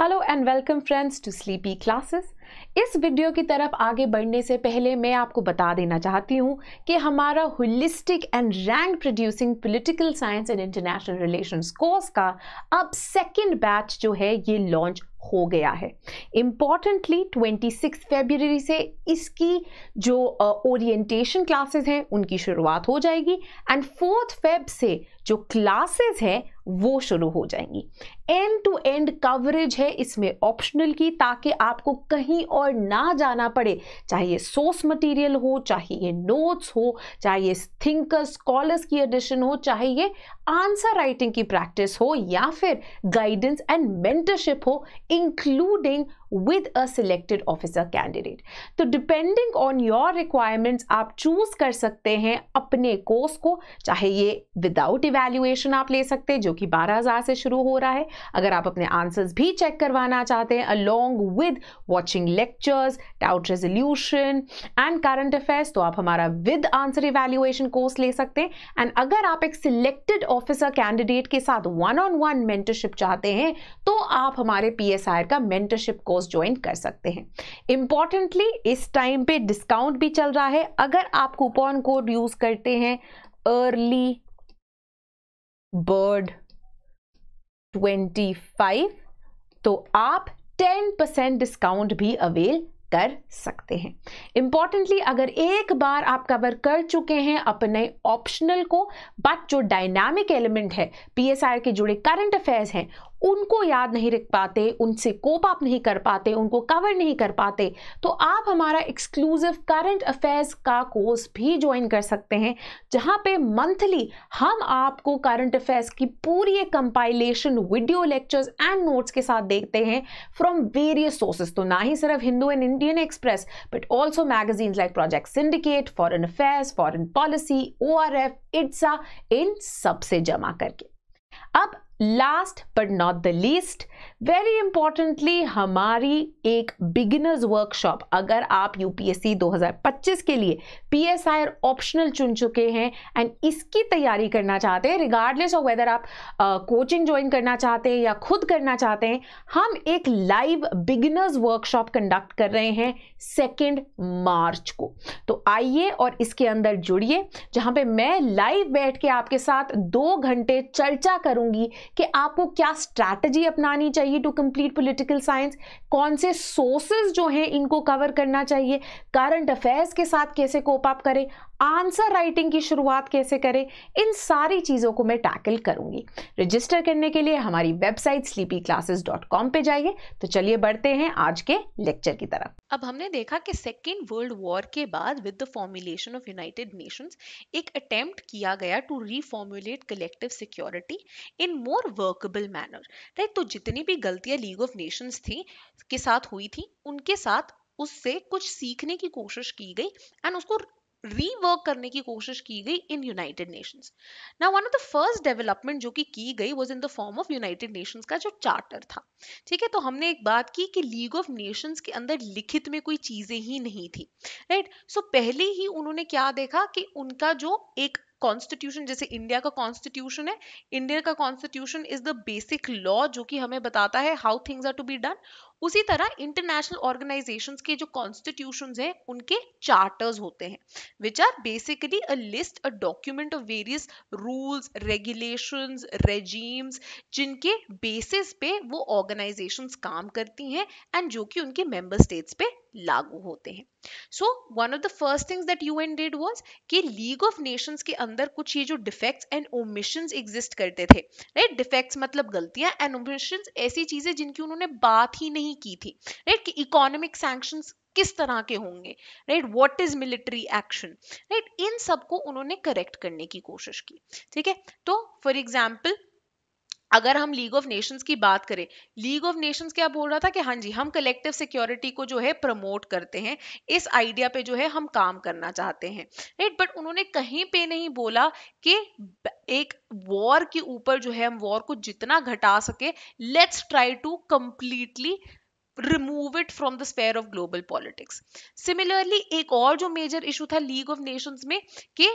Hello and welcome friends to sleepy classes. इस video की तरफ आगे बढ़ने से पहले मैं आपको बता देना चाहती हूँ कि हमारा holistic and rank producing political science and international relations course का अब सेकंड बैच जो है ये लॉन्च हो गया है। इम्पॉर्टेंटली 26 फरवरी से इसकी जो ओरिएंटेशन क्लासेस हैं उनकी शुरुआत हो जाएगी एंड 4 फेब से जो क्लासेस हैं वो शुरू हो जाएंगी। एंड टू एंड कवरेज है इसमें ऑप्शनल की, ताकि आपको कहीं और ना जाना पड़े, चाहे सोर्स मटेरियल हो, चाहे नोट्स हो, चाहे थिंकर्स स्कॉलर्स की एडिशन हो, चाहे आंसर राइटिंग की प्रैक्टिस हो या फिर गाइडेंस एंड मेंटरशिप हो, including with a selected officer candidate। तो depending on your requirements आप choose कर सकते हैं अपने कोर्स को, चाहे ये without evaluation आप ले सकते हैं जो कि 12,000 से शुरू हो रहा है। अगर आप अपने answers भी चेक करवाना चाहते हैं along with watching lectures, doubt resolution and current affairs, तो आप हमारा with answer evaluation कोर्स ले सकते हैं। एंड अगर आप एक selected officer candidate के साथ one-on-one mentorship चाहते हैं तो आप हमारे PSIR का mentorship कोर्स ज्वाइन कर सकते हैं। इंपॉर्टेंटली इस टाइम पे डिस्काउंट भी चल रहा है। अगर आप कूपन कोड यूज करते हैं अर्ली बर्ड 25 तो आप 10% डिस्काउंट भी अवेल कर सकते हैं। इंपॉर्टेंटली अगर एक बार आप कवर कर चुके हैं अपने ऑप्शनल को, बट जो डायनामिक एलिमेंट है पीएसआर के जुड़े करंट अफेयर्स हैं उनको याद नहीं रख पाते, उनसे कोप अप नहीं कर पाते, उनको कवर नहीं कर पाते, तो आप हमारा एक्सक्लूसिव करंट अफेयर्स का कोर्स भी ज्वाइन कर सकते हैं, जहां पे मंथली हम आपको करंट अफेयर्स की पूरी एक compilation video lectures and notes के साथ देखते हैं फ्रॉम वेरियस सोर्सेज। तो ना ही सिर्फ Hindu and Indian express but also magazines like project syndicate, foreign affairs, foreign policy, ORF, ITSA, इन सबसे जमा करके। अब last but not the least, very importantly हमारी एक बिगिनर्स वर्कशॉप, अगर आप UPSC 2025 के लिए PSIR ऑप्शनल चुन चुके हैं एंड इसकी तैयारी करना चाहते हैं, रिगार्डलेस ऑफ वेदर आप कोचिंग ज्वाइन करना चाहते हैं या खुद करना चाहते हैं, हम एक लाइव बिगिनर्स वर्कशॉप कंडक्ट कर रहे हैं 2 मार्च को। तो आइए और इसके अंदर जुड़िए, जहाँ पे मैं लाइव बैठ के आपके साथ 2 घंटे चर्चा करूँगी कि आपको क्या स्ट्रैटेजी अपनानी चाहिए टू कंप्लीट पॉलिटिकल साइंस, कौन से सोर्सेज जो हैं इनको कवर करना चाहिए, करंट अफेयर्स के साथ कैसे कोप अप करें, आंसर राइटिंग की शुरुआत कैसे करें, इन सारी चीज़ों को मैं टैकल करूंगी। रजिस्टर करने के लिए हमारी वेबसाइट sleepyclasses.com पे जाइए। तो चलिए बढ़ते हैं आज के लेक्चर की तरफ। अब हमने देखा कि सेकेंड वर्ल्ड वॉर के बाद with the formulation of United Nations एक अटेम्प्ट किया गया to reformulate collective security in more workable manner, right. तो जितनी भी गलतियां लीग ऑफ नेशंस थी के साथ हुई थी उनके साथ उससे कुछ सीखने की कोशिश की गई एंड उसको रीवर्क करने की कोशिश की गई in United Nations. Now one of the first development जो की गई was in the form of United Nations का जो चार्टर था, ठीक है। तो हमने एक बात की कि लीग ऑफ नेशंस के अंदर लिखित में कोई चीजें ही नहीं थी, राइट। सो पहले ही उन्होंने क्या देखा कि उनका जो एक कॉन्स्टिट्यूशन, जैसे इंडिया का कॉन्स्टिट्यूशन है, इंडिया का constitution is the basic law जो कि हमें बताता है how things are to be done. उसी तरह इंटरनेशनल ऑर्गेनाइजेशंस के जो कॉन्स्टिट्यूशंस हैं उनके चार्टर्स होते हैं, which are basically a list, a document of various rules, regulations, regimes, जिनके बेसिस पे वो ऑर्गेनाइजेशंस काम करती हैं एंड जो कि उनके मेंबर स्टेट्स पे लागू होते हैं। So one of the first things that UN did was कि लीग ऑफ नेशंस के अंदर कुछ ये जो डिफेक्ट्स एंड ओमिशंस एग्जिस्ट करते थे, राइट। डिफेक्ट्स मतलब गलतियां एंड ओमिशंस ऐसी चीजें जिनकी उन्होंने बात ही नहीं की थी, राइट, कि इकोनॉमिक सैंक्शंस किस तरह के होंगे, right, what is military action, right, इन सबको उन्होंने करेक्ट करने की कोशिश की, ठीक है। तो फॉर एग्जाम्पल अगर हम लीग ऑफ नेशंस की बात करें, लीग ऑफ नेशंस क्या बोल रहा था कि हाँ जी हम कलेक्टिव सिक्योरिटी को जो है प्रमोट करते हैं, इस आइडिया पे जो है हम काम करना चाहते हैं, राइट। बट उन्होंने कहीं पे नहीं बोला कि एक वॉर के ऊपर जो है हम वॉर को जितना घटा सके let's try to completely remove it from the sphere of global politics। Similarly एक और जो major issue था लीग ऑफ नेशंस में कि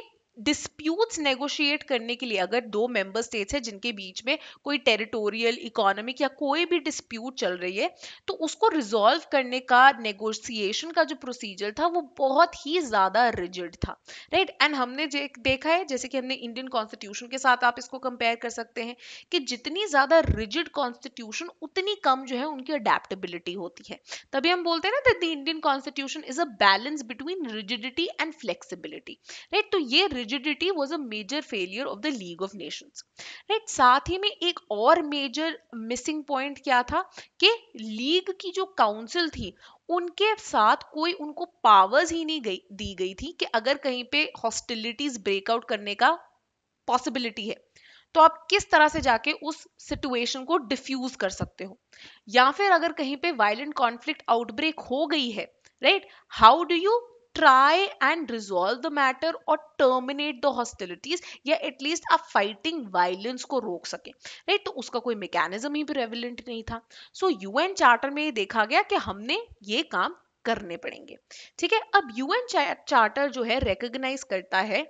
डिस्प्यूट्स नेगोशिएट करने के लिए, अगर दो मेंबर स्टेट्स है जिनके बीच में कोई टेरिटोरियल, इकोनॉमिक या कोई भी डिस्प्यूट चल रही है, तो उसको रिजॉल्व करने का नेगोशिएशन का जो प्रोसीजर था वो बहुत ही ज्यादा रिजिड था, राइट। एंड हमने देखा है, जैसे कि हमने इंडियन कॉन्स्टिट्यूशन के साथ आप इसको कंपेयर कर सकते हैं, कि जितनी ज्यादा रिजिड कॉन्स्टिट्यूशन उतनी कम जो है उनकी अडेप्टेबिलिटी होती है। तभी हम बोलते हैं ना that the Indian constitution is a balance between rigidity and flexibility, right. तो ये rigidity was a major failure of the League of Nations, right? साथ ही में एक और major missing point क्या था कि लीग की जो काउंसिल थी उनके साथ कोई उनको पावर्स ही नहीं दी गई थी कि अगर कहीं पे हॉस्टिलिटीज ब्रेकआउट करने का पॉसिबिलिटी है तो आप किस तरह से जाके उस सिचुएशन को डिफ्यूज कर सकते हो, या फिर अगर कहीं पे वायलेंट कॉन्फ्लिक्ट आउटब्रेक हो गई है, right, how do you try and resolve the matter or terminate the hostilities, या at least आप fighting violence को रोक सके, राइट। तो उसका कोई mechanism ही prevalent नहीं था। So UN Charter में देखा गया कि हमने ये काम करने पड़ेंगे, ठीक है। अब UN Charter जो है recognize करता है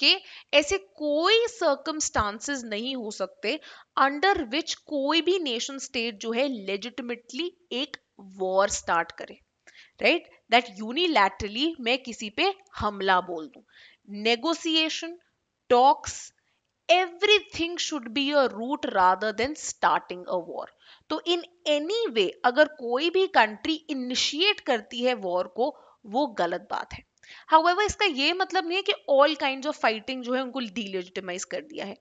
कि ऐसे कोई circumstances नहीं हो सकते under which कोई भी nation state जो है legitimately एक war start करे, राइट, दैट यूनिलैटरली मैं किसी पे हमला बोल दूं। Negotiation, talks, everything should be a route rather than starting a war. तो इन एनी वे अगर कोई भी कंट्री इनिशिएट करती है वॉर को, वो गलत बात है। However, इसका ये मतलब नहीं है कि all kinds of fighting जो है उनको delegitimize कर दिया है।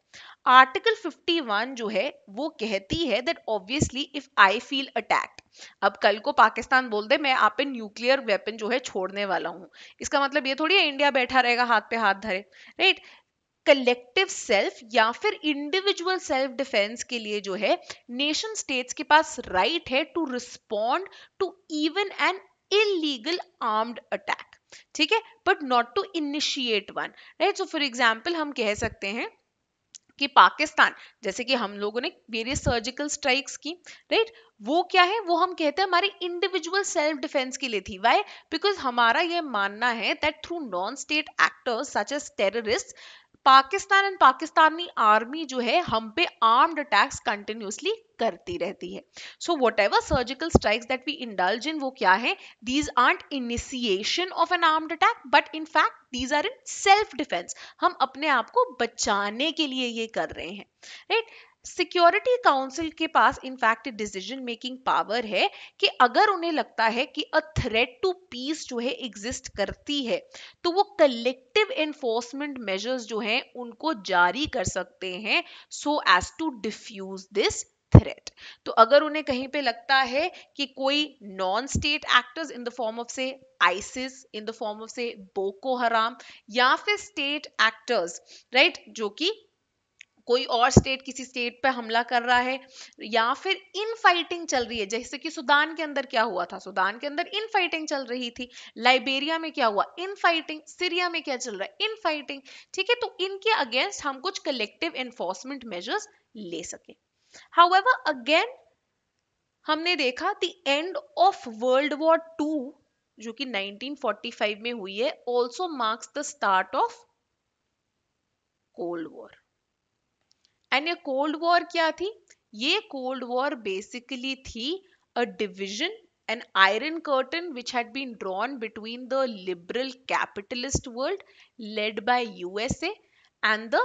Article 51 जो है वो कहती है that obviously if I feel attacked, अब कल को पाकिस्तान बोल दे मैं आप पे न्यूक्लियर वेपन जो है छोड़ने वाला हूँ, इसका मतलब ये थोड़ी है इंडिया बैठा रहेगा हाथ पे हाथ धरे, राइट। कलेक्टिव सेल्फ या फिर इंडिविजुअल सेल्फ डिफेंस के लिए जो है नेशन स्टेट्स के पास राइट है to respond to even and illegal armed attack, ठीक है, but not to initiate one, right. So for example हम कह सकते हैं कि पाकिस्तान, जैसे कि हम लोगों ने वेरियस सर्जिकल स्ट्राइक्स की, राइट, वो क्या है, वो हम कहते हैं हमारे इंडिविजुअल सेल्फ डिफेंस के लिए थी। व्हाई? बिकॉज हमारा ये मानना है that through non state actors such as terrorist Pakistan and Pakistani army जो है हम पे आर्म्ड अटैक्स कंटिन्यूसली करती रहती है। So whatever surgical strikes that we indulge in, वो क्या है, these aren't initiation of an armed attack but in fact these are in self defence, हम अपने आप को बचाने के लिए ये कर रहे हैं, राइट। सिक्योरिटी काउंसिल के पास इनफैक्ट डिसीजन मेकिंग पावर है कि अगर उन्हें लगता है कि अ थ्रेट टू पीस जो है एग्जिस्ट करती है तो वो कलेक्टिव एनफोर्समेंट मेजर्स जो हैं उनको जारी कर सकते हैं so as to defuse this threat. तो अगर उन्हें कहीं पे लगता है कि कोई non state actors in the form of say ISIS, in the form of say Boko Haram, या फिर स्टेट एक्टर्स, राइट, जो कि कोई और स्टेट किसी स्टेट पे हमला कर रहा है, या फिर इन फाइटिंग चल रही है, जैसे कि सुदान के अंदर क्या हुआ था, सुदान के अंदर इन फाइटिंग चल रही थी, लाइबेरिया में क्या हुआ, इन फाइटिंग, सीरिया में क्या चल रहा है, इन फाइटिंग, ठीक है। तो इनके अगेंस्ट हम कुछ कलेक्टिव एनफोर्समेंट मेजर्स ले सके। हाउएवर अगेन हमने देखा the end of world war two जो कि 1945 में हुई है also marks the start of cold war. And ये कोल्ड वॉर क्या थी, ये कोल्ड वॉर बेसिकली थी a division, an iron curtain which had been drawn between the liberal capitalist world led by USA and the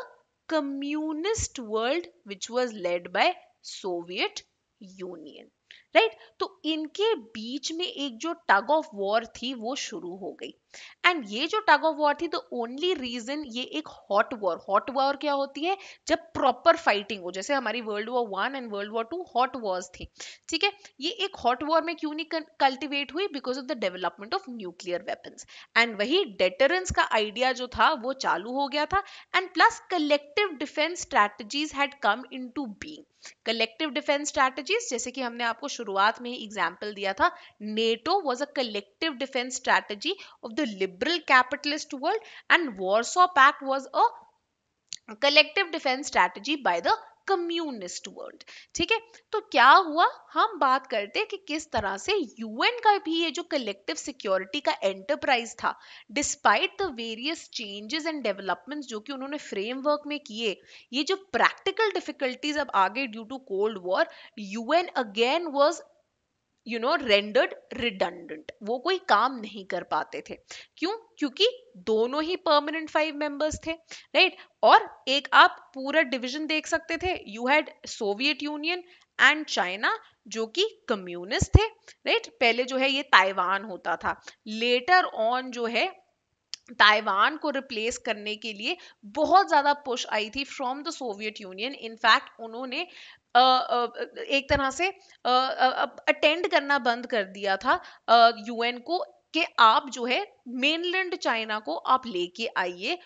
communist world which was led by Soviet Union, right. तो इनके बीच में एक जो tug of war थी वो शुरू हो गई। एंड ये जो टग ऑफ वॉर थी द ओनली रीजन ये एक हॉट वॉर क्या होती है, जब प्रॉपर फाइटिंग हो, जैसे हमारी world war 1 and world war 2 hot wars थी, ठीक है। ये एक हॉट वॉर में क्यों नहीं कल्टिवेट हुई, because of the development of nuclear weapons, and वही डेटरेंस का आइडिया जो था वो चालू हो गया था, and plus collective defence strategies had come into being. Collective defence strategies, जैसे कि हमने आपको शुरुआत में ही एग्जाम्पल दिया था, NATO was a collective defence strategy of the liberal capitalist world and Warsaw Pact was a collective defense strategy by the communist world, ठीक है। तो क्या हुआ, हम बात करते हैं कि किस तरह से यूएन का भी ये जो कलेक्टिव सिक्योरिटी का एंटरप्राइज था, despite the various changes and developments जो कि उन्होंने फ्रेमवर्क में किए, ये जो प्रैक्टिकल डिफिकल्टीज अब आगे due to cold war, UN again was rendered redundant, वो कोई काम नहीं कर पाते थे। क्यों? क्योंकि दोनों ही परमानेंट 5 मेंबर्स थे, राइट। और एक आप पूरा डिवीजन देख सकते थे, you had Soviet Union and China जो कि कम्युनिस्ट थे, राइट। पहले जो है ये ताइवान होता था, लेटर ऑन जो है ताइवान को रिप्लेस करने के लिए बहुत ज्यादा पुश आई थी from the Soviet Union. In fact उन्होंने एक तरह से अटेंड करना बंद कर दिया था यूएन को कि आप जो है मेनलैंड चाइना को आप लेके आइए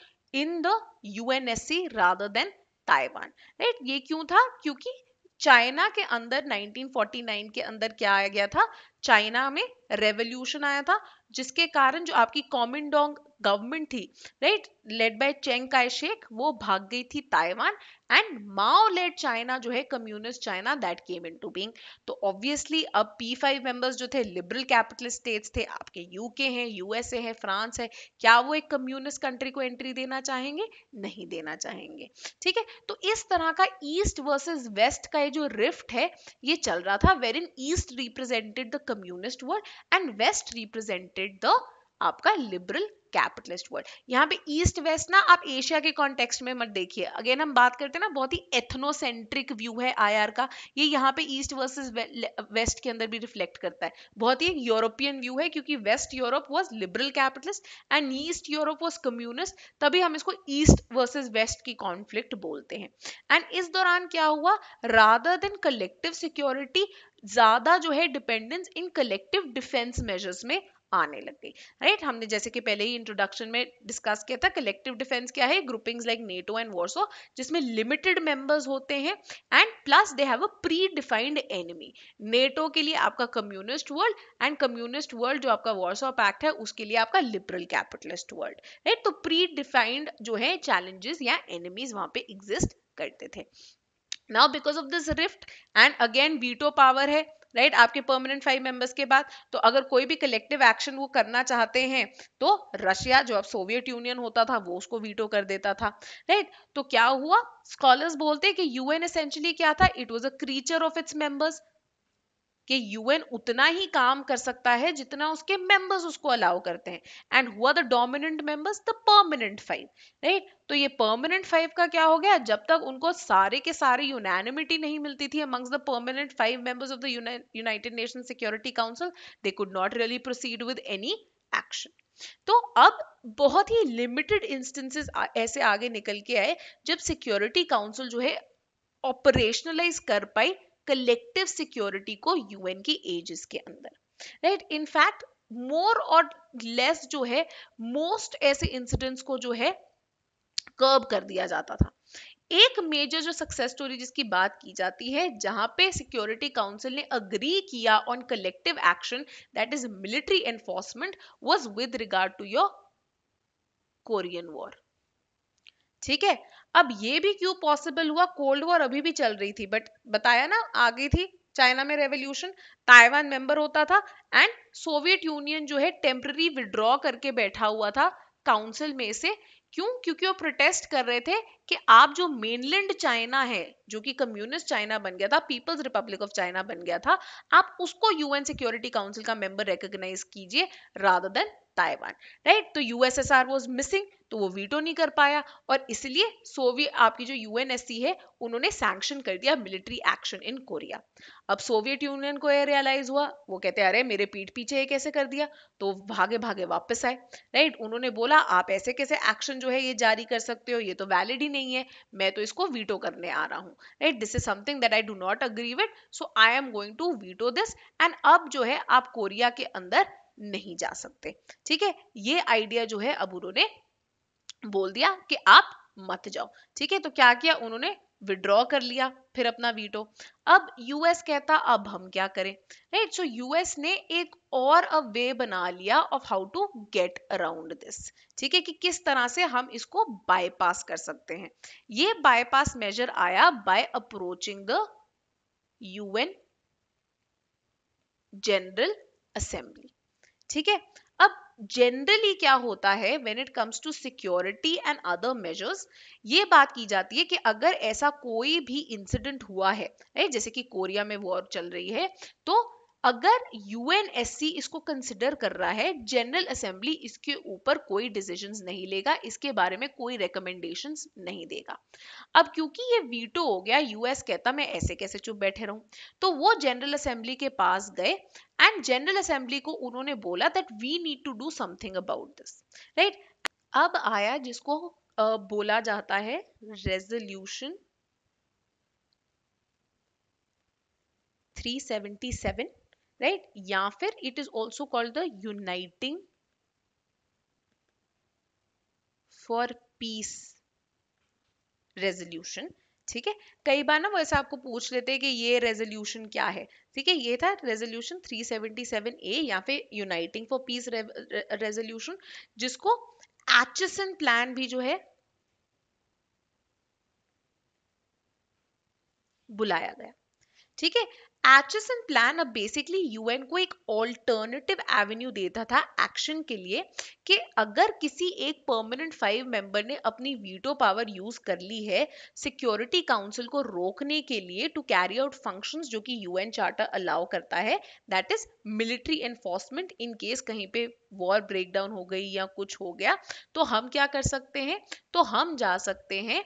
in the UNSC rather than Taiwan, right. ये क्यों था? क्योंकि चाइना के अंदर 1949 के अंदर क्या आया गया था, चाइना में रेवोल्यूशन आया था, जिसके कारण जो आपकी कॉमिनडोंग गवर्नमेंट थी, right, led by Chiang Kai Shek, वो भाग गई थी Taiwan, and Mao led China जो है communist China that came into being. तो ऑब्वियसली अब P5 मेंबर्स जो थे लिबरल कैपिटलिस्ट स्टेट्स थे, आपके यूके हैं, यूएसए है, फ्रांस है, क्या वो एक कम्युनिस्ट कंट्री को एंट्री देना चाहेंगे? नहीं देना चाहेंगे, ठीक है। तो इस तरह का ईस्ट वर्सेस वेस्ट का ये जो रिफ्ट है ये चल रहा था, where in east represented the communist world and west represented the आपका लिबरल कैपिटलिस्ट वर्ल्ड। यहाँ पे ईस्ट वेस्ट ना आप एशिया के कॉन्टेक्स्ट में मत देखिए, अगेन हम बात करते हैं ना, बहुत ही एथनोसेंट्रिक व्यू है आईआर का, ये यहाँ पे ईस्ट वर्सेस वेस्ट के अंदर भी रिफ्लेक्ट करता है, बहुत ही यूरोपियन व्यू है, क्योंकि west Europe was liberal capitalist and east Europe was communist, तभी हम इसको ईस्ट वर्सेस वेस्ट की कॉन्फ्लिक्ट बोलते हैं। एंड इस दौरान क्या हुआ, रादर देन कलेक्टिव सिक्योरिटी ज्यादा जो है dependence in collective defence measures में आने लग गई, राइट। हमने जैसे कि पहले ही इंट्रोडक्शन में डिस्कस किया था, कलेक्टिव डिफेंस क्या है, groupings like NATO and Warsaw जिसमें लिमिटेड मेंबर्स होते हैं and plus they have a predefined enemy. NATO के लिए आपका communist world and communist world जो आपका वॉरसो पैक्ट है उसके लिए आपका लिबरल कैपिटलिस्ट वर्ल्ड, राइट। तो प्री डिफाइंड जो है चैलेंजेस या एनिमीज वहां पे एग्जिस्ट करते थे। Now because of this rift and again veto power है, राइट, आपके परमानेंट 5 मेंबर्स के बाद, तो अगर कोई भी कलेक्टिव एक्शन वो करना चाहते हैं तो रशिया जो अब सोवियत यूनियन होता था वो उसको वीटो कर देता था, राइट। तो क्या हुआ, स्कॉलर्स बोलते हैं कि यूएन एसेंशियली क्या था, it was a creature of its members, कि यूएन उतना ही काम कर सकता है जितना उसके मेंबर्स उसको अलाउ करते हैं। एंड हुआ the dominant members the permanent 5, right. तो ये परमानेंट 5 का क्या हो गया, जब तक उनको सारे के सारे यूनानिमिटी नहीं मिलती थी amongst the permanent 5 members of the United Nation Security Council, they could not really proceed with any action. तो अब बहुत ही लिमिटेड इंस्टेंसेस ऐसे आगे निकल के आए जब सिक्योरिटी काउंसिल जो है ऑपरेशनलाइज कर पाई कलेक्टिव सिक्योरिटी को यूएन की एजेस के अंदर, राइट। इनफैक्ट मोर और लेस जो है मोस्ट ऐसे इंसिडेंट्स को जो है कर्ब कर दिया जाता था। एक मेजर जो सक्सेस स्टोरी जिसकी बात की जाती है, जहां पे सिक्योरिटी काउंसिल ने अग्री किया on collective action that is military enforcement, was with regard to your Korean war, ठीक है। अब ये भी क्यों पॉसिबल हुआ, कोल्ड वॉर अभी भी चल रही थी, बट बताया ना आगे थी, चाइना में रेवोल्यूशन, ताइवान मेंबर होता था एंड सोवियत यूनियन जो है टेम्पररी विड्रॉ करके बैठा हुआ था काउंसिल में से। क्यों? क्योंकि वो प्रोटेस्ट कर रहे थे कि आप जो मेनलैंड चाइना है जो कि कम्युनिस्ट चाइना बन गया था, पीपल्स रिपब्लिक ऑफ चाइना बन गया था, आप उसको यूएन सिक्योरिटी काउंसिल का मेंबर रिकॉग्नाइज कीजिए रादर देन ताइवान, राइट। तो यूएसएसआर वाज मिसिंग, तो वो वीटो नहीं कर पाया और इसलिए सोवियत आपकी जो यूएनएससी है उन्होंने सैंक्शन कर दिया मिलिट्री एक्शन इन कोरिया। अब सोवियत यूनियन को ये रियलाइज हुआ, वो कहते अरे मेरे पीठ पीछे ये कैसे कर दिया, तो भागे भागे वापस आए, राइट। उन्होंने बोला आप ऐसे कैसे एक्शन जो है ये जारी कर सकते हो, ये तो वैलिड ही नहीं है, मैं तो इसको वीटो करने आ रहा हूँ, right. This is something that I do not agree with, so I am going to veto this and अब जो है आप कोरिया के अंदर नहीं जा सकते, ठीक है। ये आइडिया जो है अब उन्होंने बोल दिया कि आप मत जाओ, ठीक है। तो क्या किया उन्होंने, विड्रॉ कर लिया फिर अपना वीटो। अब यूएस कहता अब हम क्या करें, राइट। सो यूएस ने एक और अ वे बना लिया of how to get around this, ठीक है, कि किस तरह से हम इसको बाईपास कर सकते हैं। ये बाईपास मेजर आया by approaching the UN general assembly, ठीक है। अब जनरली क्या होता है when it comes to security and other measures, ये बात की जाती है कि अगर ऐसा कोई भी इंसिडेंट हुआ है, जैसे कि कोरिया में वॉर चल रही है, तो अगर यूएनएससी इसको कंसिडर कर रहा है, जनरल असेंबली इसके ऊपर कोई डिसीजंस नहीं लेगा, इसके बारे में कोई रिकमेंडेशंस नहीं देगा। अब क्योंकि ये वीटो हो गया, यूएस कहता मैं ऐसे कैसे चुप बैठे रहूं, तो वो जनरल असेंबली के पास गए एंड जनरल असेंबली को उन्होंने बोला that we need to do something about this, right. अब आया जिसको बोला जाता है रेजोल्यूशन 377, राइट, या फिर it is also called the uniting for peace resolution, ठीक है। कई बार ना वैसे आपको पूछ लेते हैं कि ये रेजोल्यूशन क्या है, ठीक है, ये था रेजोल्यूशन 377A या फिर यूनाइटिंग फॉर पीस रेजोल्यूशन, जिसको एचेसन प्लान भी जो है बुलाया गया, ठीक है। एचेसन प्लान अब बेसिकली यूएन को एक ऑल्टरनेटिव एवेन्यू देता था एक्शन के लिए, कि अगर किसी एक परमानेंट 5 मेंबर ने अपनी वीटो पावर यूज कर ली है सिक्योरिटी काउंसिल को रोकने के लिए टू कैरी आउट फंक्शंस जो कि यूएन चार्टर अलाउ करता है, that is military enforcement, in case कहीं पे वॉर ब्रेकडाउन हो गई या कुछ हो गया, तो हम क्या कर सकते हैं, तो हम जा सकते हैं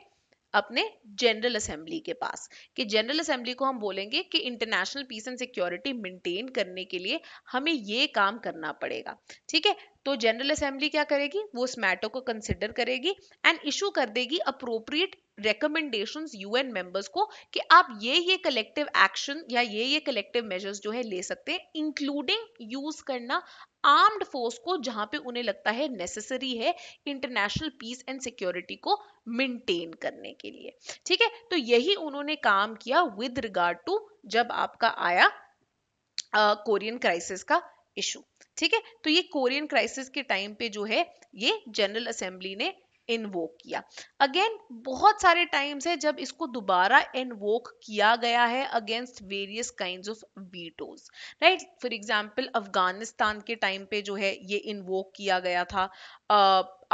अपने जनरल असेंबली के पास, कि जनरल असेंबली को हम बोलेंगे कि international peace and security maintain करने के लिए हमें ये काम करना पड़ेगा, ठीक है। तो जनरल असेंबली क्या करेगी, वो इस मैटर को कंसिडर करेगी एंड इशू कर देगी अप्रोप्रिएट रिकमेंडेशंस यूएन मेंबर्स को, कि आप ये कलेक्टिव एक्शन या ये कलेक्टिव मेजर्स जो है ले सकते हैं, इंक्लूडिंग यूज करना आर्म्ड फोर्स को जहां पे उन्हें लगता है नेसेसरी है इंटरनेशनल पीस एंड सिक्योरिटी को मेंटेन करने के लिए, ठीक है। तो यही उन्होंने काम किया विद रिगार्ड टू जब आपका आया कोरियन क्राइसिस का इशू, ठीक है। तो ये कोरियन क्राइसिस के टाइम पे जो है ये जनरल असेंबली ने इन्वोक किया। अगेन बहुत सारे टाइम्स है जब इसको दोबारा इन्वोक किया गया है against various kinds of vetoes, right. For example Afghanistan के टाइम पे जो है ये इन्वोक किया गया था,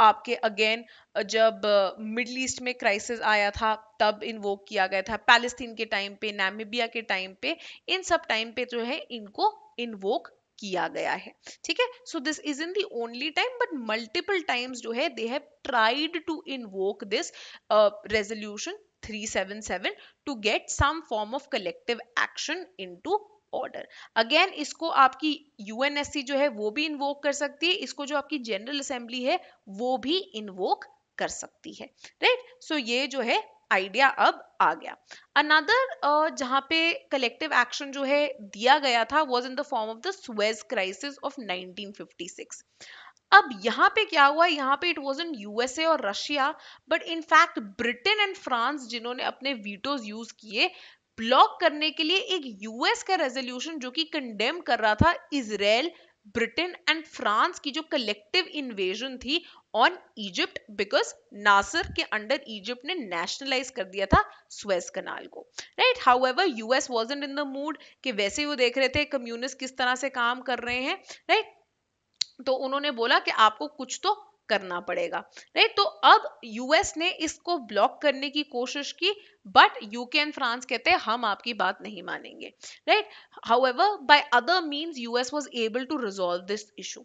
आपके अगेन जब मिडल ईस्ट में क्राइसिस आया था तब इन्वोक किया गया था, पैलेस्टीन के टाइम पे, नामीबिया के टाइम पे, इन सब टाइम पे जो है इनको इन्वोक किया गया है, ठीक है। So this is in the only time but multiple times जो है they have tried to invoke this resolution 377 to get some form of collective action into order. Again इसको आपकी यूएनएससी जो है वो भी इन्वोक कर सकती है, इसको जो आपकी जनरल असेंबली है वो भी इन्वोक कर सकती है, राइट। सो ये जो है आइडिया अब आ गया। अनदर जहां पे कलेक्टिव एक्शन जो है दिया गया था was in the form of the Suez crisis of 1956। अब यहाँ पे क्या हुआ, यहाँ पे इट वाज इन यूएसए और Russia, but in fact Britain and France जिन्होंने अपने वीटोज यूज किए ब्लॉक करने के लिए एक यूएस का रेजोल्यूशन जो कि कंडेम कर रहा था इजराइल, ब्रिटेन एंड फ्रांस की जो कलेक्टिव इन्वेजन थी ऑन इजिप्ट, बिकॉज नासिर के अंडर इजिप्ट ने नेशनलाइज कर दिया था स्वेज कनाल को, right. However US wasn't in the mood, कि वैसे वो देख रहे थे कम्युनिस्ट किस तरह से काम कर रहे हैं, राइट, तो उन्होंने बोला कि आपको कुछ तो करना पड़ेगा, राइट। तो अब यूएस ने इसको ब्लॉक करने की कोशिश की, बट यूके एंड फ्रांस कहते हैं हम आपकी बात नहीं मानेंगे, right. However by other means US was able to resolve this issue.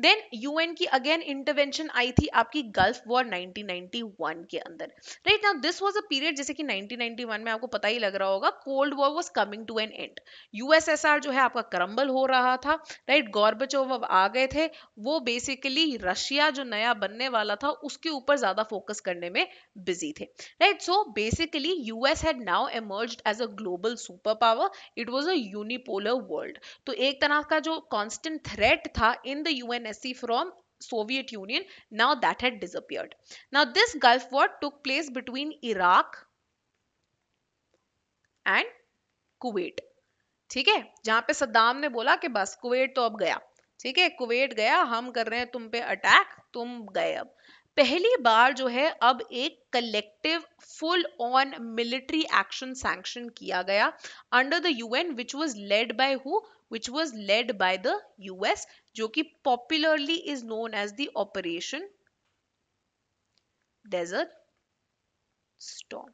Then UN की अगेन इंटरवेंशन आई थी आपकी गल्फ वॉर 1991 के अंदर, right. Now this was a period, जैसे कि 1991 में आपको पता ही लग रहा होगा cold war was coming to an end, USSR जो है आपका क्रम्बल हो रहा था, राइट। गॉर्बचोव अब आ गए थे, वो बेसिकली रशिया जो नया बनने वाला था उसके ऊपर ज्यादा फोकस करने में बिजी थे, right. So basically US had now emerged as a global superpower. It was a unipolar world. तो एक तरह का जो constant threat था in the UNSC from Soviet Union, now that had disappeared. Now this Gulf War took place between Iraq and Kuwait, ठीक है, जहां पे सद्दाम ने बोला कि बस कुवैत तो अब गया, ठीक है, कुवैत गया, हम कर रहे हैं तुम पे अटैक, तुम गए। अब पहली बार जो है अब एक collective full on military action sanction किया गया under the UN, which was led by who, which was led by the US, जो कि popularly is known as the operation desert storm,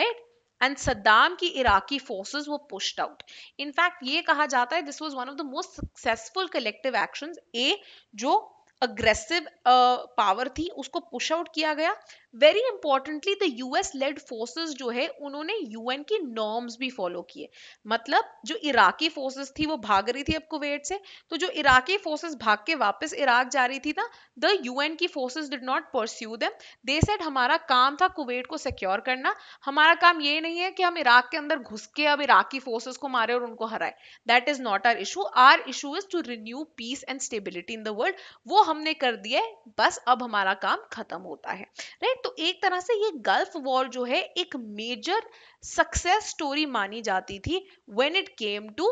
right. And Saddam की Iraqi forces वो pushed out. In fact ये कहा जाता है this was one of the most successful collective actions, ए जो aggressive power थी उसको पुश आउट किया गया। Very importantly the US led forces जो है उन्होंने यूएन की नॉर्म्स भी फॉलो किए। मतलब जो इराकी फोर्सेस थी वो भाग रही थी अब कुवैत से, तो जो इराकी फोर्सेस भाग के वापस इराक जा रही थी ना, द यूएन की forces did not pursue them. They said हमारा काम था कुवैत को सिक्योर करना, हमारा काम ये नहीं है कि हम इराक के अंदर घुस के अब इराकी फोर्सेस को मारे और उनको हराए, that is not our issue. Our issue is to renew peace and stability in the world, वो हमने कर दिया है, बस अब हमारा काम खत्म होता है, राइट। तो एक तरह से ये गल्फ वॉर जो है एक मेजर सक्सेस स्टोरी मानी जाती थी when it came to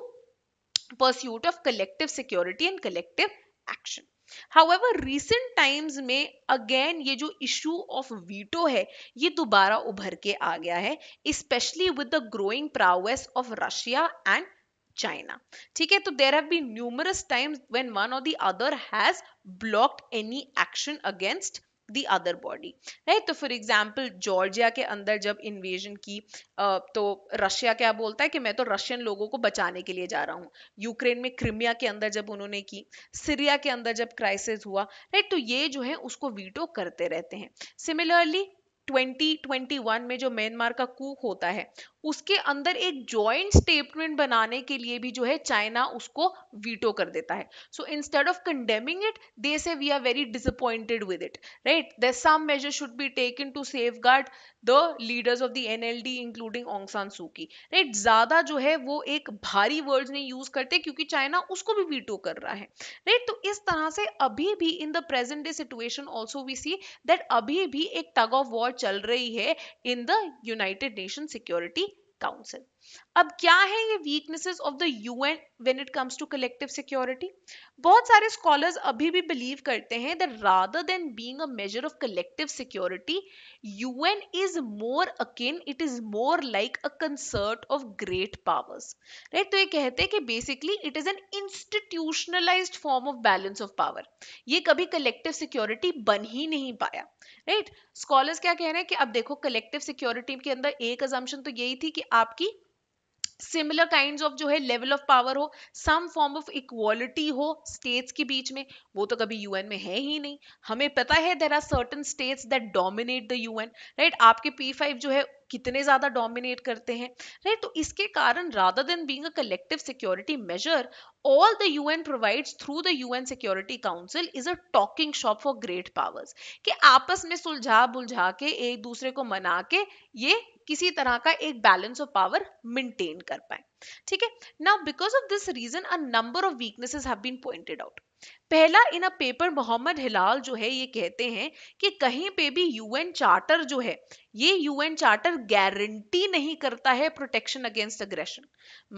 pursuit of collective security and collective action. However, recent times में again ये जो issue of veto है ये दोबारा उभर के आ गया है, especially with the growing prowess of Russia and China, ठीक है। तो there have been numerous times when one or the other has blocked any action against the other body, right? तो for example जॉर्जिया के अंदर जब invasion की तो Russia क्या बोलता है कि मैं तो रशियन लोगों को बचाने के लिए जा रहा हूँ। यूक्रेन में क्रिमिया के अंदर जब उन्होंने की, सीरिया के अंदर जब क्राइसिस हुआ, राइट, तो ये जो है उसको वीटो करते रहते हैं। सिमिलरली 2021 में जो म्यांमार का कू होता है उसके अंदर एक जॉइंट स्टेटमेंट बनाने के लिए भी जो है चाइना उसको वीटो कर देता है। So instead of condemning it they say we are very disappointed with it, right, there some measure should be taken to safeguard the leaders of the NLD including Aung San Suu की, right. ज्यादा जो है वो एक भारी words नहीं use करते क्योंकि चाइना उसको भी वीटो कर रहा है, राइट। तो इस तरह से अभी भी in the present day situation also we see that अभी भी एक टग ऑफ वॉर चल रही है in the United Nation Security Council. अब क्या है ये weaknesses of the UN when it comes to collective security? बहुत सारे स्कॉलर्स अभी भी बिलीव करते हैं that rather than being a measure of collective security UN is more akin, it is more like a concert of great powers, right. तो ये कहते हैं कि basically it is an institutionalised form of balance of power, ये कभी collective security बन ही नहीं पाया, राइट। स्कॉलर्स क्या कह रहे हैं कि अब देखो कलेक्टिव सिक्योरिटी के अंदर एक असम्पशन तो यही थी कि आपकी सिमिलर काइंड ऑफ जो है लेवल ऑफ पावर हो, सम फॉर्म ऑफ इक्वालिटी हो स्टेट्स के बीच में, वो तो कभी यूएन में है ही नहीं। हमें पता है there are certain states that dominate the UN, right, आपके P5 जो है कितने ज्यादा डोमिनेट करते हैं, राइट। तो इसके कारण rather than being a collective security measure all the UN provides through the UN security council is a talking shop for great powers, कि आपस में सुलझा बुलझा के एक दूसरे को मना के ये किसी तरह का एक बैलेंस ऑफ पावर मेंटेन कर पाए, ठीक है। Now because of this reason a number of weaknesses have been pointed out. पहला, in a paper Mohammad Hilal जो है ये कहते हैं कि कहीं पे भी यूएन चार्टर जो है ये यूएन चार्टर गारंटी नहीं करता है प्रोटेक्शन अगेंस्ट अग्रेशन।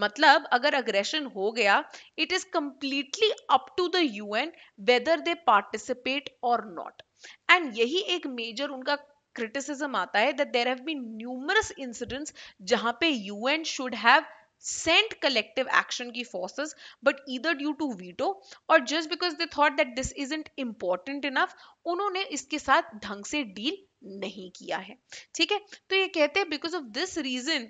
मतलब अगर अग्रेशन हो गया it is completely up to the UN whether they participate और नॉट। एंड यही एक मेजर उनका क्रिटिसिज्म आता है that there have been numerous incidents जहां पे UN should have sent collective action ki forces but either due to veto or just because they thought that this isn't important enough उन्होंने इसके साथ ढंग से डील नहीं किया है, ठीक है। तो ये कहते हैं because of this reason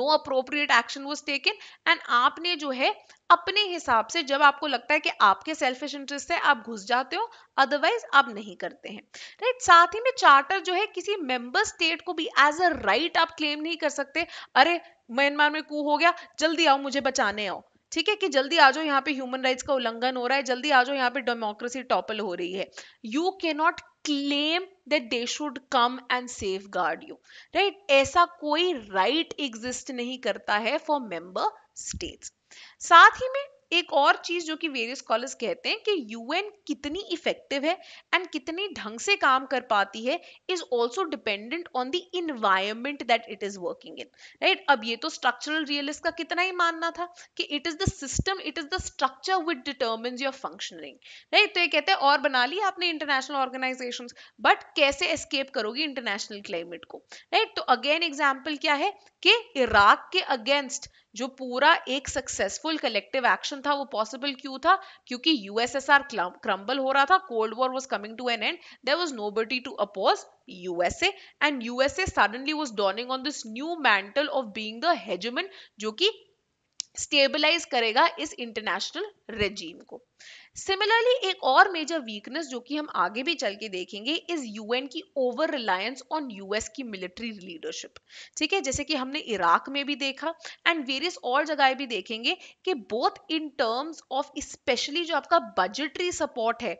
no appropriate action was taken and आपने जो है अपने हिसाब से जब आपको लगता है कि आपके सेल्फिश इंटरेस्ट है आप घुस जाते हो, अदरवाइज आप नहीं करते हैं, राइट। साथ ही में चार्टर जो है किसी मेंबर स्टेट को भी एज अ राइट आप क्लेम नहीं कर सकते, अरे म्यांमार में कू हो गया जल्दी आओ मुझे बचाने आओ, ठीक है, कि जल्दी आ जाओ यहाँ पे ह्यूमन राइट्स का उल्लंघन हो रहा है, जल्दी आ जाओ यहाँ पे डेमोक्रेसी टॉपल हो रही है। You can not claim that they should come and safeguard you, right? ऐसा कोई right exist नहीं करता है for member states। साथ ही में एक और चीज जो कि वेरियस स्कॉलर्स कहते हैं कि यूएन कितनी इफेक्टिव है एंड कितनी ढंग से काम कर पाती है is also dependent on the environment that it is working in, right. अब ये तो स्ट्रक्चरल रियलिस्ट का कितना ही मानना था कि it is the system, it is the structure which determines your functioning, right. तो ये कहते हैं और बना ली आपने इंटरनेशनल ऑर्गेनाइजेशंस, बट कैसे एस्केप करोगी इंटरनेशनल क्लाइमेट को, राइट। तो अगेन एग्जांपल क्या है कि इराक के अगेंस्ट जो पूरा एक सक्सेसफुल कलेक्टिव एक्शन था वो पॉसिबल क्यों था, क्योंकि यूएसएसआर क्रम्बल हो रहा था, cold war was coming to an end, there was nobody to oppose USA and USA suddenly was donning on this new mantle of being the hegemon जो कि स्टेबलाइज करेगा इस इंटरनेशनल रेजीम को। Similarly एक और मेजर वीकनेस जो कि हम आगे भी चल के देखेंगे इज यूएन की ओवर रिलायंस ऑन यूएस की मिलिट्री लीडरशिप, ठीक है, जैसे कि हमने इराक में भी देखा एंड वेरियस और जगह भी देखेंगे कि both in terms of specially जो आपका बजटरी सपोर्ट है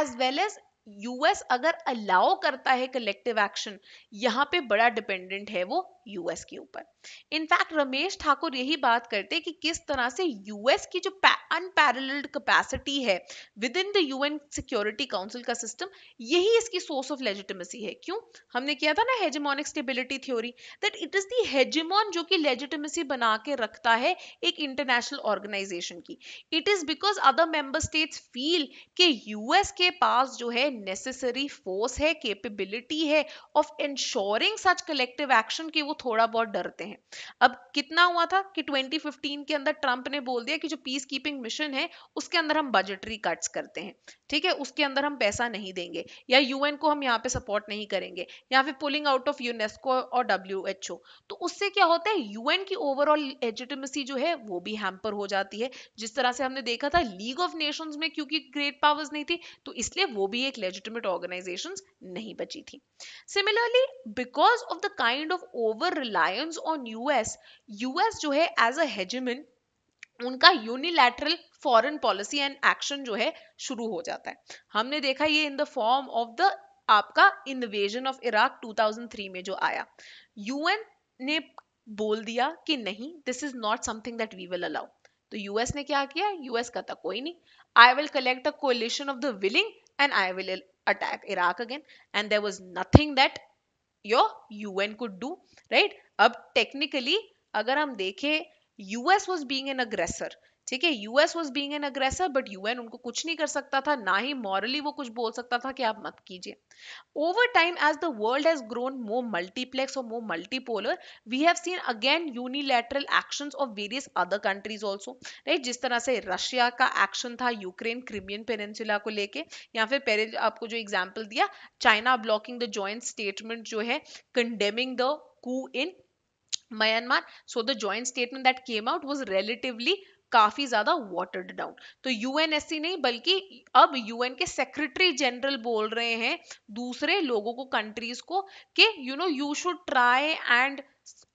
एज वेल एज यूएस अगर अलाउ करता है कलेक्टिव एक्शन, यहाँ पे बड़ा डिपेंडेंट है वो यूएस के ऊपर। इनफैक्ट रमेश ठाकुर यही बात करते कि किस तरह से यूएस की जो अनपैरेलल्ड कैपेसिटी है within the UN security council का सिस्टम, यही इसकी सोर्स ऑफ लेजिटिमेसी है। क्यों, हमने किया था ना hegemonic stability theory, that it is the hegemon जो कि लेजिटिमेसी बना के रखता है एक इंटरनेशनल ऑर्गेनाइजेशन की। It is because other member states feel के यूएस के पास जो है नेसेसरी फोर्स है, कैपेबिलिटी है of ensuring such collective action के वो थोड़ा बहुत डरते हैं। अब कितना हुआ था कि 2015 के अंदर ट्रंप ने बोल दिया कि जो पीस कीपिंग मिशन है उसके अंदर हम बजटरी कट्स करते हैं, ठीक है, उसके अंदर हम पैसा नहीं देंगे या यूएन को हम यहाँ पे सपोर्ट नहीं करेंगे, यहाँ पे पुलिंग आउट ऑफ यूनेस्को और WHO। तो उससे क्या होता है, यूएन की ओवरऑल लेजिटिमेसी जो है वो भी हैम्पर हो जाती है, जिस तरह से हमने देखा था लीग ऑफ नेशंस में क्योंकि ग्रेट पावर्स नहीं थी तो इसलिए वो भी एक लेजिटिमेट ऑर्गेनाइजेशन नहीं बची थी। Similarly because of the kind of over reliance on US जो है एज अ हेजेमन उनका unilateral foreign policy and action जो है शुरू हो जाता है। हमने देखा ये in the form of the आपका इन्वेजन ऑफ इराक 2003 में जो आया, यूएन ने बोल दिया कि नहीं this is not something that we will allow. तो यूएस ने क्या किया, यूएस का था कोई नहीं, I will collect a coalition of the willing and I will attack Iraq again and there was nothing that your UN could do, right? अब technically अगर हम देखें US was being an aggressor, ठीक है, US was being an aggressor, but UN उनको कुछ नहीं कर सकता था, ना ही morally वो कुछ बोल सकता था कि आप मत कीजिए। Over time as the world has grown more multiplex or more multipolar, we have seen again unilateral actions of various other countries also, right? जिस तरह से रशिया का एक्शन था यूक्रेन क्रिमियन पेनिनसुला को लेके, या फिर आपको जो एग्जाम्पल दिया China blocking the joint statement जो है condemning the coup in Myanmar, so the joint statement that came out was relatively काफी ज्यादा वाटर्ड डाउन। तो यूएनएससी नहीं बल्कि अब यूएन के सेक्रेटरी जनरल बोल रहे हैं दूसरे लोगों को, कंट्रीज को, कि you know you should try and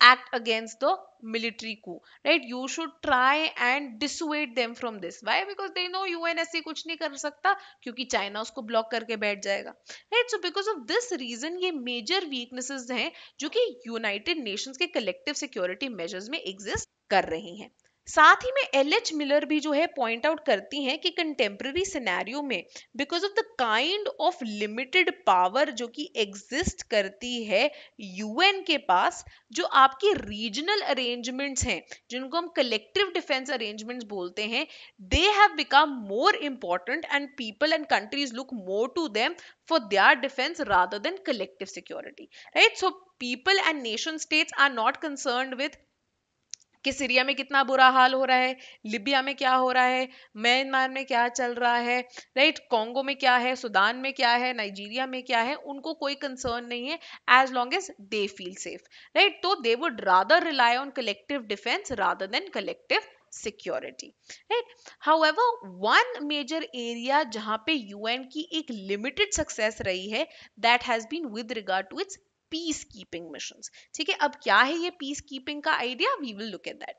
act against the military coup, right? You should try and dissuade them from this. Why? Because they know UNSC कुछ नहीं कर सकता क्योंकि चाइना उसको ब्लॉक करके बैठ जाएगा, right? So because of this reason ये major weaknesses हैं जो कि United Nations के collective security measures में exist कर रही हैं। साथ ही में LH मिलर भी जो है पॉइंट आउट करती हैं कि कंटेम्प्रेरी सिनेरियो में because of the kind of limited power जो कि एग्जिस्ट करती है यूएन के पास, जो आपकी रीजनल अरेंजमेंट्स हैं जिनको हम कलेक्टिव डिफेंस अरेंजमेंट्स बोलते हैं, they have become more important and people and countries look more to them for their defense rather than collective security, right? So people and nation states are not concerned with कि Syria में कितना बुरा हाल हो रहा है, लिबिया में क्या हो रहा है, म्यांमार में क्या चल रहा है, राइट, कॉन्गो में क्या है, सुदान में क्या है, नाइजीरिया में क्या है, उनको कोई कंसर्न नहीं है as long as they feel safe, right. तो they would rather rely on collective defence rather than collective security, right. However one major area जहां पे यूएन की एक लिमिटेड सक्सेस रही है that has been with regard to its peace keeping missions, ठीक है। अब क्या है ये पीस कीपिंग का idea, we will look at that.